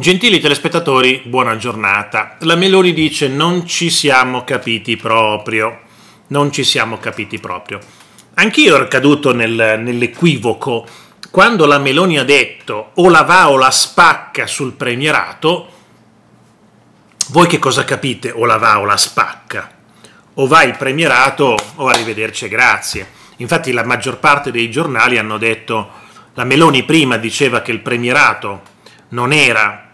Gentili telespettatori, buona giornata. La Meloni dice non ci siamo capiti proprio, non ci siamo capiti proprio. Anch'io ero caduto nell'equivoco. Quando la Meloni ha detto o la va o la spacca sul premierato, voi che cosa capite? O la va o la spacca? O va il premierato o arrivederci, grazie. Infatti la maggior parte dei giornali hanno detto la Meloni prima diceva che il premierato non era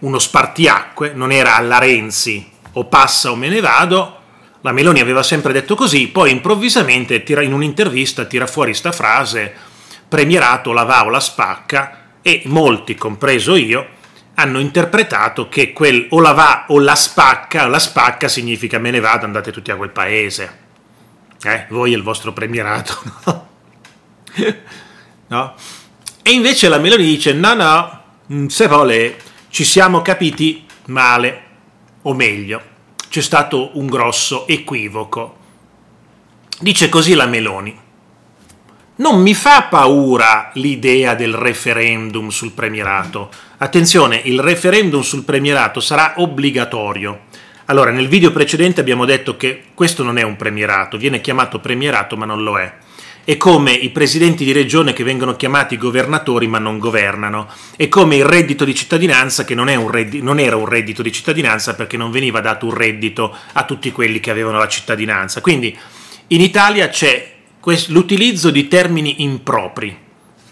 uno spartiacque, non era alla Renzi, o passa o me ne vado, la Meloni aveva sempre detto così, poi improvvisamente in un'intervista tira fuori sta frase, premierato la va o la spacca, e molti, compreso io, hanno interpretato che quel o la va o la spacca significa me ne vado, andate tutti a quel paese. Voi e il vostro premierato, no? No? E invece la Meloni dice, no, no, se vuole, ci siamo capiti male, o meglio, c'è stato un grosso equivoco. Dice così la Meloni. Non mi fa paura l'idea del referendum sul premierato. Attenzione, il referendum sul premierato sarà obbligatorio. Allora, nel video precedente abbiamo detto che questo non è un premierato, viene chiamato premierato ma non lo è. È come i presidenti di regione che vengono chiamati governatori ma non governano, è come il reddito di cittadinanza che non era un reddito di cittadinanza perché non veniva dato un reddito a tutti quelli che avevano la cittadinanza. Quindi in Italia c'è l'utilizzo di termini impropri,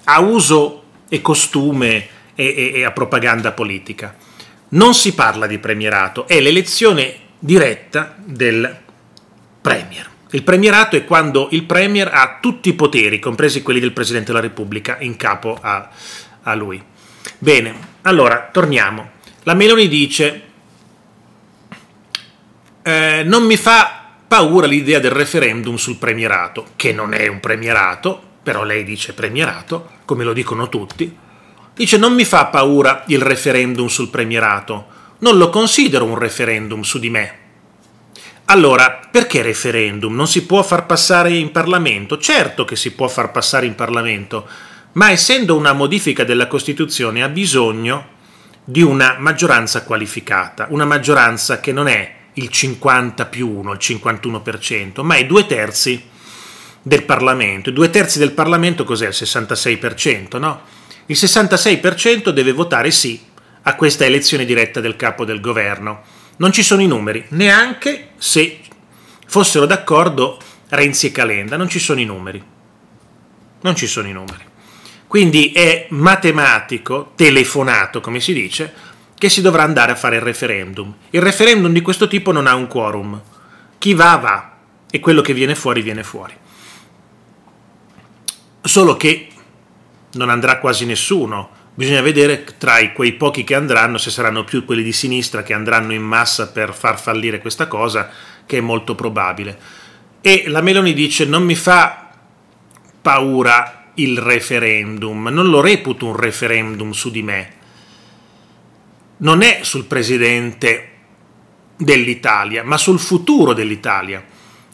a uso e costume e a propaganda politica. Non si parla di premierato, è l'elezione diretta del premier. Il premierato è quando il premier ha tutti i poteri, compresi quelli del Presidente della Repubblica, in capo a lui. Bene, allora, torniamo. La Meloni dice non mi fa paura l'idea del referendum sul premierato, che non è un premierato, però lei dice premierato, come lo dicono tutti. Dice non mi fa paura il referendum sul premierato, non lo considero un referendum su di me. Allora, perché referendum? Non si può far passare in Parlamento? Certo che si può far passare in Parlamento, ma essendo una modifica della Costituzione ha bisogno di una maggioranza qualificata, una maggioranza che non è il 50 più 1, il 51%, ma è 2/3 del Parlamento. 2/3 del Parlamento cos'è? Il 66%, no? Il 66% deve votare sì a questa elezione diretta del capo del governo. Non ci sono i numeri, neanche se fossero d'accordo Renzi e Calenda, non ci sono i numeri. Non ci sono i numeri. Quindi è matematico, telefonato, come si dice, che si dovrà andare a fare il referendum. Il referendum di questo tipo non ha un quorum. Chi va, va, e quello che viene fuori, viene fuori. Solo che non andrà quasi nessuno. Bisogna vedere tra quei pochi che andranno se saranno più quelli di sinistra che andranno in massa per far fallire questa cosa, che è molto probabile. E la Meloni dice non mi fa paura il referendum, non lo reputo un referendum su di me. Non è sul presidente dell'Italia, ma sul futuro dell'Italia.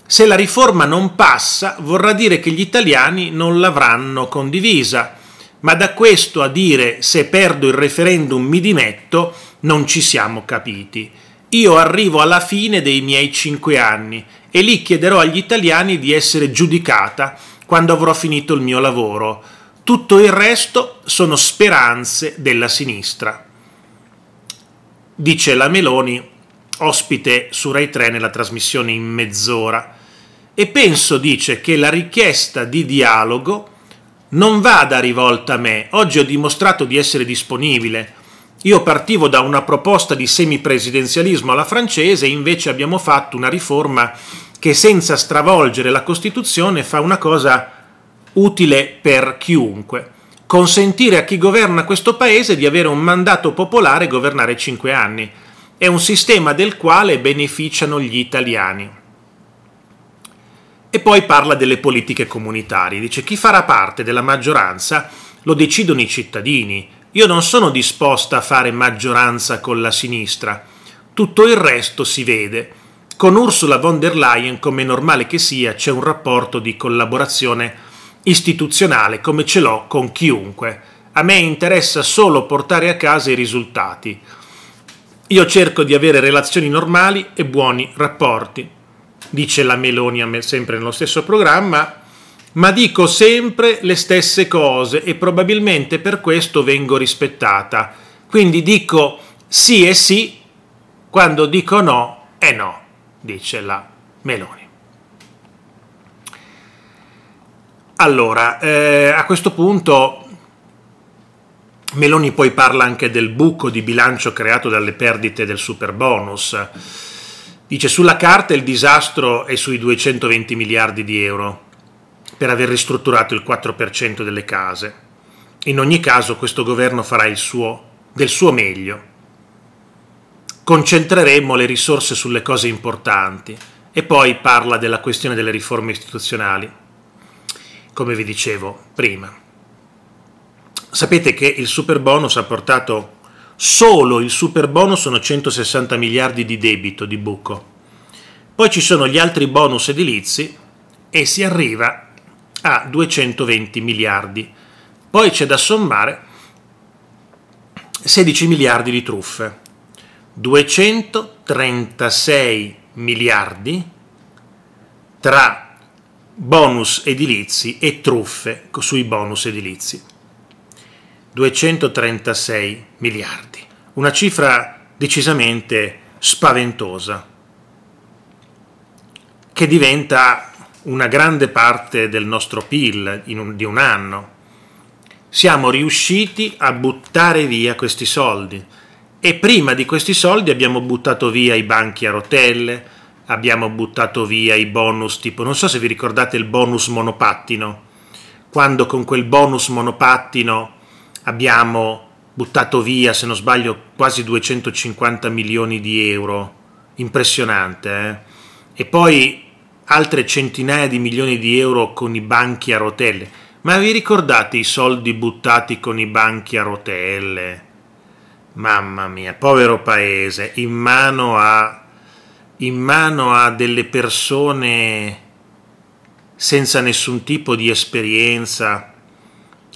Se la riforma non passa vorrà dire che gli italiani non l'avranno condivisa. Ma da questo a dire se perdo il referendum mi dimetto, non ci siamo capiti. Io arrivo alla fine dei miei 5 anni e lì chiederò agli italiani di essere giudicata quando avrò finito il mio lavoro. Tutto il resto sono speranze della sinistra. Dice la Meloni, ospite su Rai 3 nella trasmissione in mezz'ora. E penso, dice, che la richiesta di dialogo non vada rivolta a me, oggi ho dimostrato di essere disponibile. Io partivo da una proposta di semipresidenzialismo alla francese, invece abbiamo fatto una riforma che senza stravolgere la Costituzione fa una cosa utile per chiunque. Consentire a chi governa questo paese di avere un mandato popolare e governare 5 anni. È un sistema del quale beneficiano gli italiani. E poi parla delle politiche comunitarie, dice chi farà parte della maggioranza lo decidono i cittadini, io non sono disposta a fare maggioranza con la sinistra, tutto il resto si vede. Con Ursula von der Leyen, come è normale che sia, c'è un rapporto di collaborazione istituzionale come ce l'ho con chiunque, a me interessa solo portare a casa i risultati. Io cerco di avere relazioni normali e buoni rapporti, dice la Meloni a me sempre nello stesso programma, ma dico sempre le stesse cose e probabilmente per questo vengo rispettata. Quindi dico sì e sì, quando dico no è no, dice la Meloni. Allora, a questo punto Meloni poi parla anche del buco di bilancio creato dalle perdite del superbonus. Dice: sulla carta il disastro è sui 220 miliardi di euro per aver ristrutturato il 4% delle case. In ogni caso questo governo farà del suo meglio. Concentreremo le risorse sulle cose importanti. E poi parla della questione delle riforme istituzionali, come vi dicevo prima. Sapete che il superbonus ha portato, solo il superbonus, sono 160 miliardi di debito, di buco. Poi ci sono gli altri bonus edilizi e si arriva a 220 miliardi. Poi c'è da sommare 16 miliardi di truffe, 236 miliardi tra bonus edilizi e truffe sui bonus edilizi. 236 miliardi, una cifra decisamente spaventosa, che diventa una grande parte del nostro PIL di un anno. Siamo riusciti a buttare via questi soldi e prima di questi soldi abbiamo buttato via i banchi a rotelle, abbiamo buttato via i bonus tipo, non so se vi ricordate il bonus monopattino, quando con quel bonus monopattino abbiamo buttato via, se non sbaglio, quasi 250 milioni di euro, impressionante, eh? E poi altre centinaia di milioni di euro con i banchi a rotelle. Ma vi ricordate i soldi buttati con i banchi a rotelle? Mamma mia, povero paese, in mano a delle persone senza nessun tipo di esperienza.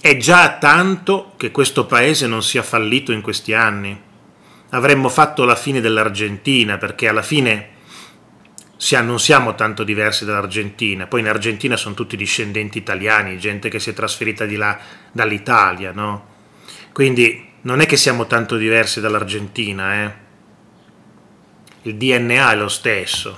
È già tanto che questo paese non sia fallito in questi anni. Avremmo fatto la fine dell'Argentina, perché alla fine non siamo tanto diversi dall'Argentina. Poi in Argentina sono tutti discendenti italiani, gente che si è trasferita di là dall'Italia, no? Quindi non è che siamo tanto diversi dall'Argentina, eh? Il DNA è lo stesso.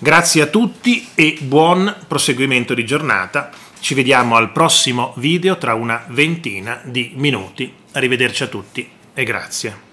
Grazie a tutti e buon proseguimento di giornata. Ci vediamo al prossimo video tra una ventina di minuti. Arrivederci a tutti e grazie.